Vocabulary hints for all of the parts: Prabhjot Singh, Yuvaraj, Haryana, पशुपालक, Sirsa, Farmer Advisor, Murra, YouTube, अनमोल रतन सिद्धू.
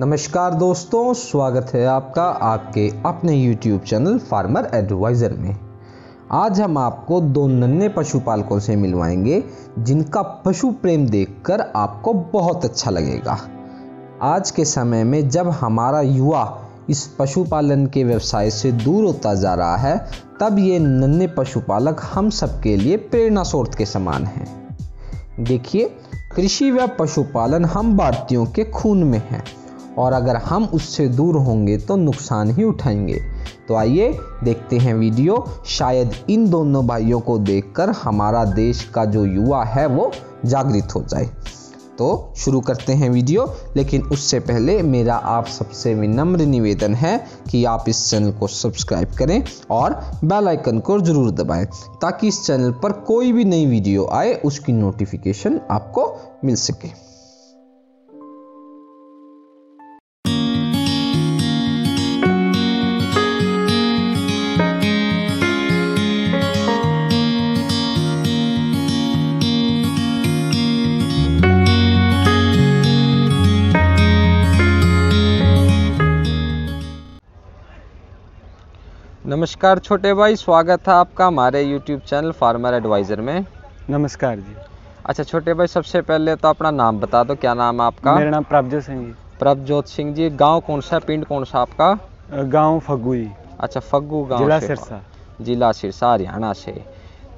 नमस्कार दोस्तों, स्वागत है आपका आपके अपने YouTube चैनल फार्मर एडवाइज़र में। आज हम आपको दो नन्हे पशुपालकों से मिलवाएंगे जिनका पशु प्रेम देखकर आपको बहुत अच्छा लगेगा। आज के समय में जब हमारा युवा इस पशुपालन के व्यवसाय से दूर होता जा रहा है, तब ये नन्हे पशुपालक हम सबके लिए प्रेरणा स्रोत के समान हैं। देखिए, कृषि व पशुपालन हम भारतीयों के खून में है और अगर हम उससे दूर होंगे तो नुकसान ही उठाएंगे। तो आइए देखते हैं वीडियो, शायद इन दोनों भाइयों को देखकर हमारा देश का जो युवा है वो जागृत हो जाए। तो शुरू करते हैं वीडियो, लेकिन उससे पहले मेरा आप सबसे विनम्र निवेदन है कि आप इस चैनल को सब्सक्राइब करें और बेल आइकन को ज़रूर दबाएं ताकि इस चैनल पर कोई भी नई वीडियो आए उसकी नोटिफिकेशन आपको मिल सके। नमस्कार छोटे भाई, स्वागत है आपका हमारे YouTube चैनल फार्मर एडवाइज़र में। नमस्कार जी। अच्छा छोटे भाई, सबसे पहले तो अपना नाम बता दो, क्या नाम है आपका? मेरा नाम प्रभजोत सिंह जी। प्रभजोत सिंह जी, गांव कौन सा, पिंड कौन सा आपका? गांव फग्गू। अच्छा फग्गू गांव, जिला सिरसा। जिला सिरसा, हरियाणा से।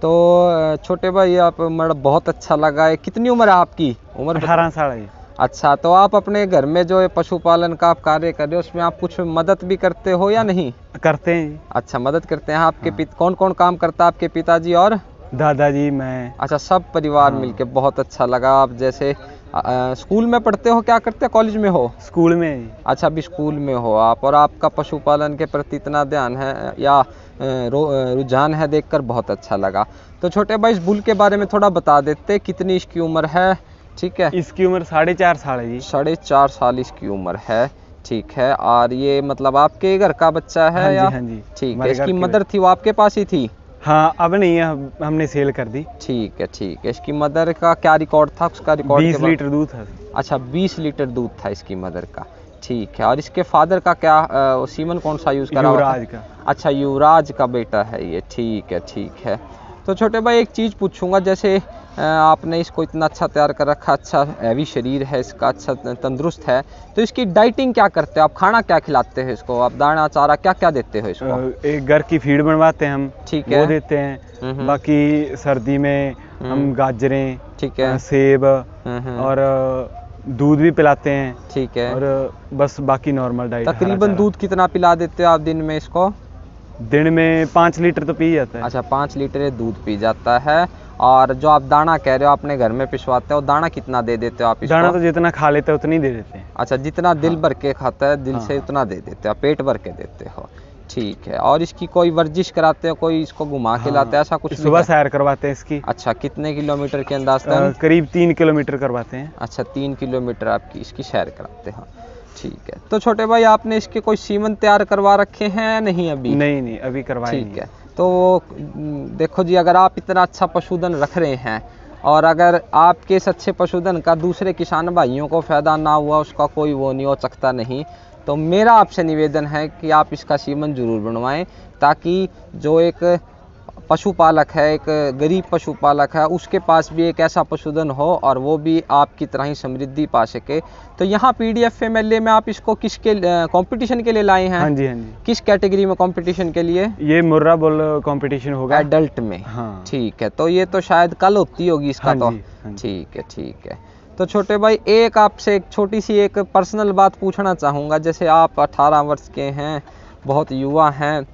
तो छोटे भाई आप, मतलब बहुत अच्छा लगा है। कितनी उम्र है आपकी? उम्र 18 साल है। अच्छा, तो आप अपने घर में जो पशुपालन का आप कार्य कर रहे हो उसमें आप कुछ मदद भी करते हो या नहीं करते हैं? अच्छा, मदद करते हैं आपके कौन कौन काम करता है आपके पिताजी और दादाजी? मैं। अच्छा, सब परिवार मिलके, बहुत अच्छा लगा। आप जैसे स्कूल में पढ़ते हो, क्या करते हो, कॉलेज में हो? स्कूल में। अच्छा, अभी स्कूल में हो आप, और आपका पशुपालन के प्रति इतना ध्यान है या रुझान है, देखकर बहुत अच्छा लगा। तो छोटे भाई इस बुल के बारे में थोड़ा बता देते, कितनी इसकी उम्र है? ठीक है, इसकी उम्र 4.5 साल है जी। 4.5 साल इसकी उम्र है, ठीक है। और ये मतलब आपके घर का बच्चा है? हाँ जी, या? हाँ जी। ठीक है, इसकी मदर थी, वो आपके पास ही थी? हाँ, अब नहीं है, हमने सेल कर दी। ठीक है, ठीक है। इसकी मदर का क्या रिकॉर्ड था? उसका रिकॉर्ड 20 लीटर दूध था। अच्छा, 20 लीटर दूध था इसकी मदर का, ठीक है। और इसके फादर का क्या सीमन कौन सा यूज करा? युवराज का। अच्छा, युवराज का बेटा है ये, ठीक है, ठीक है। तो छोटे भाई एक चीज़ पूछूंगा, जैसे आपने इसको इतना अच्छा तैयार कर रखा, अच्छा हैवी शरीर है इसका, अच्छा तंदुरुस्त है, तो इसकी डाइटिंग क्या करते हो आप? खाना क्या खिलाते हैं इसको आप? दाना चारा क्या क्या देते हो इसको? एक घर की फीड बनवाते हैं हम, ठीक है, वो देते हैं। बाकी सर्दी में हम गाजरें, ठीक है, सेब और दूध भी पिलाते हैं, ठीक है, और बस बाकी नॉर्मल डाइट। तकरीबन दूध कितना पिला देते हो आप दिन में इसको? दिन में 5 लीटर तो पी जाता है। अच्छा, 5 लीटर दूध पी जाता है। और जो आप दाना कह रहे हो आपने घर में पिसवाते हो, दाना कितना दे देते हो आप इसको? दाना तो जितना खा लेते हो उतनी दे देते हैं। अच्छा, जितना दिल भर के खाता है, दिल से उतना दे देते हो, पेट भर के देते हो, ठीक है। और इसकी कोई वर्जिश कराते हो, कोई इसको घुमा के लाते है, ऐसा कुछ? सुबह सैर करवाते हैं इसकी। अच्छा, कितने किलोमीटर के अंदाजतन? करीब 3 किलोमीटर करवाते हैं। अच्छा, 3 किलोमीटर आपकी इसकी सैर कराते हैं, ठीक है। तो छोटे भाई आपने इसके कोई सीमन तैयार करवा रखे हैं? नहीं अभी नहीं अभी करवाए, ठीक है। तो देखो जी, अगर आप इतना अच्छा पशुधन रख रहे हैं और अगर आपके इस अच्छे पशुधन का दूसरे किसान भाइयों को फायदा ना हुआ, उसका कोई वो नहीं हो सकता नहीं, तो मेरा आपसे निवेदन है कि आप इसका सीमन ज़रूर बनवाएं ताकि जो एक पशुपालक है, एक गरीब पशुपालक है, उसके पास भी एक ऐसा पशुधन हो और वो भी आपकी तरह ही समृद्धि पा सके। तो यहाँ PDF MLA में आप इसको किसके कंपटीशन के लिए लाए हैं? हाँ जी, हाँ जी। किस कैटेगरी में कंपटीशन के लिए? ये मुर्रा बोल कंपटीशन होगा एडल्ट में। हाँ, ठीक है। तो ये तो शायद कल होती होगी इसका। हाँ, तो ठीक है, ठीक है। तो छोटे भाई एक आपसे एक छोटी सी एक पर्सनल बात पूछना चाहूँगा, जैसे आप 18 वर्ष के हैं, बहुत युवा हैं,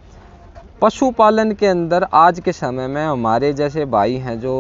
पशुपालन के अंदर आज के समय में हमारे जैसे भाई हैं जो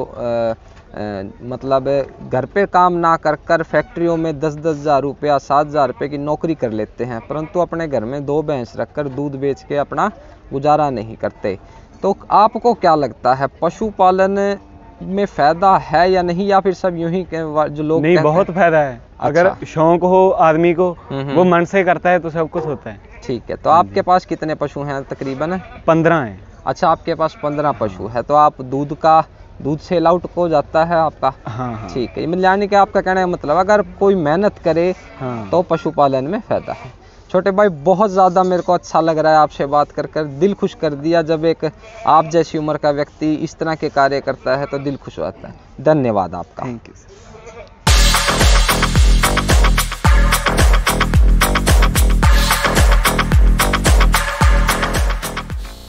मतलब घर पे काम ना कर कर फैक्ट्रियों में 10-10 हज़ार रुपया 7,000 रुपये की नौकरी कर लेते हैं, परंतु अपने घर में 2 भैंस रखकर दूध बेच के अपना गुजारा नहीं करते। तो आपको क्या लगता है, पशुपालन में फ़ायदा है या नहीं, या फिर सब यूं ही जो लोग? नहीं, बहुत फ़ायदा है। अगर अच्छा, शौक हो आदमी को, वो मन से करता है तो सब कुछ होता है, ठीक है। तो आपके पास कितने पशु हैं तकरीबन? 15 हैं। अच्छा, आपके पास 15 पशु है। तो आप दूध का दूध सेल आउट को जाता है आपका। हाँ, ठीक है, यानी कि आपका कहने का मतलब अगर कोई मेहनत करे हाँ, तो पशुपालन में फायदा है। छोटे भाई बहुत ज़्यादा मेरे को अच्छा लग रहा है आपसे बात कर कर, दिल खुश कर दिया। जब एक आप जैसी उम्र का व्यक्ति इस तरह के कार्य करता है तो दिल खुश होता है। धन्यवाद आपका, थैंक यू।